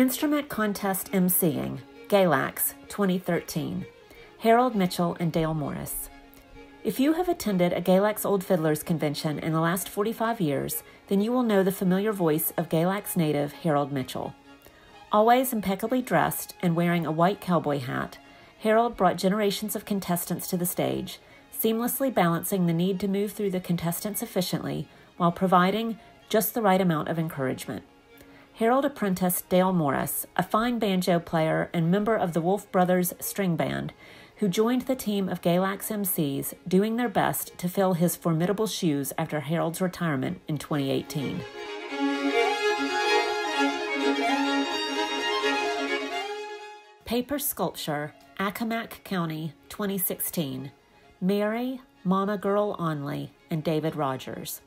Instrument Contest MCing, Galax, 2013, Harold Mitchell and Dale Morris. If you have attended a Galax Old Fiddlers convention in the last 45 years, then you will know the familiar voice of Galax native Harold Mitchell. Always impeccably dressed and wearing a white cowboy hat, Harold brought generations of contestants to the stage, seamlessly balancing the need to move through the contestants efficiently while providing just the right amount of encouragement. Harold apprenticed Dale Morris, a fine banjo player and member of the Wolf Brothers String Band, who joined the team of Galax MCs, doing their best to fill his formidable shoes after Harold's retirement in 2018. Paper Sculpture, Accomack County, 2016, Mary, Mama Girl Onley, and David Rogers.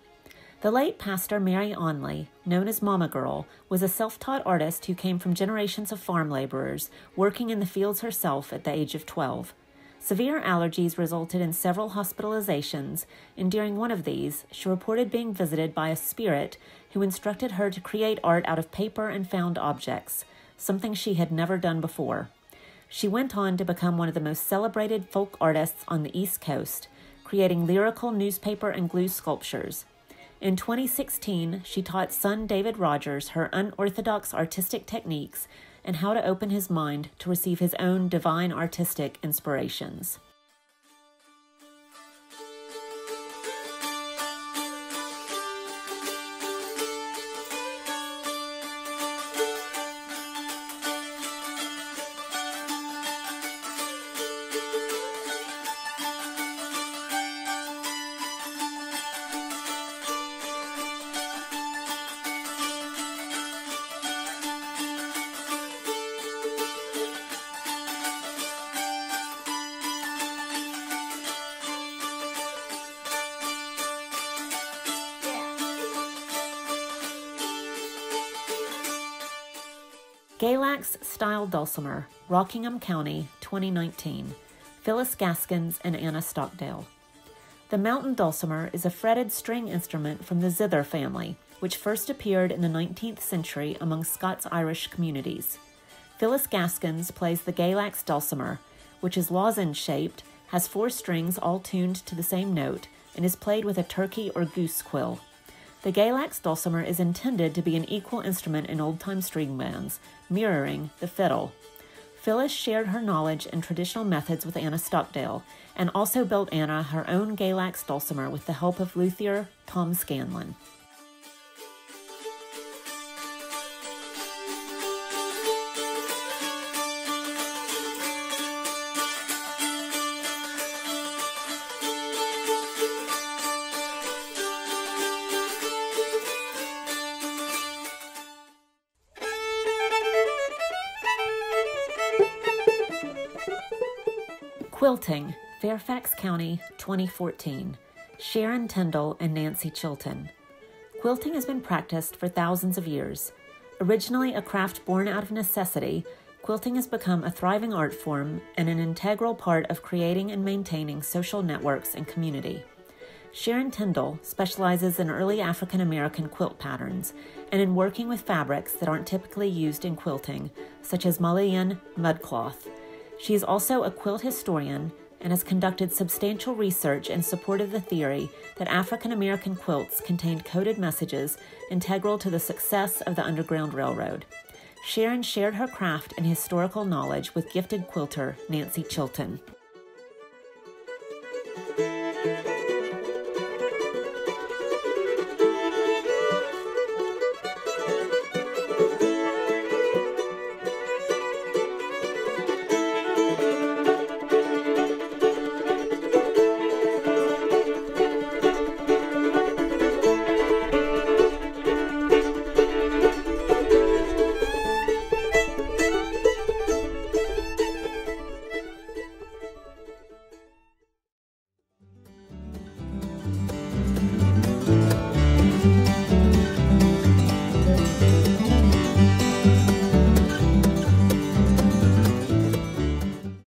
The late pastor Mary Onley, known as Mama Girl, was a self-taught artist who came from generations of farm laborers, working in the fields herself at the age of 12. Severe allergies resulted in several hospitalizations, and during one of these, she reported being visited by a spirit who instructed her to create art out of paper and found objects, something she had never done before. She went on to become one of the most celebrated folk artists on the East Coast, creating lyrical newspaper and glue sculptures. In 2016, she taught son David Rogers her unorthodox artistic techniques and how to open his mind to receive his own divine artistic inspirations. Galax Style Dulcimer, Rockingham County, 2019, Phyllis Gaskins and Anna Stockdale. The Mountain Dulcimer is a fretted string instrument from the Zither family, which first appeared in the 19th century among Scots-Irish communities. Phyllis Gaskins plays the Galax Dulcimer, which is lozenge-shaped, has four strings all tuned to the same note, and is played with a turkey or goose quill. The Galax Dulcimer is intended to be an equal instrument in old-time string bands, mirroring the fiddle. Phyllis shared her knowledge and traditional methods with Anna Stockdale, and also built Anna her own Galax Dulcimer with the help of luthier Tom Scanlon. Quilting, Fairfax County, 2014, Sharon Tindall and Nancy Chilton. Quilting has been practiced for thousands of years. Originally a craft born out of necessity, quilting has become a thriving art form and an integral part of creating and maintaining social networks and community. Sharon Tindall specializes in early African American quilt patterns and in working with fabrics that aren't typically used in quilting, such as Malian mud cloth. She is also a quilt historian and has conducted substantial research in support of the theory that African American quilts contained coded messages integral to the success of the Underground Railroad. Sharon shared her craft and historical knowledge with gifted quilter Nancy Chilton.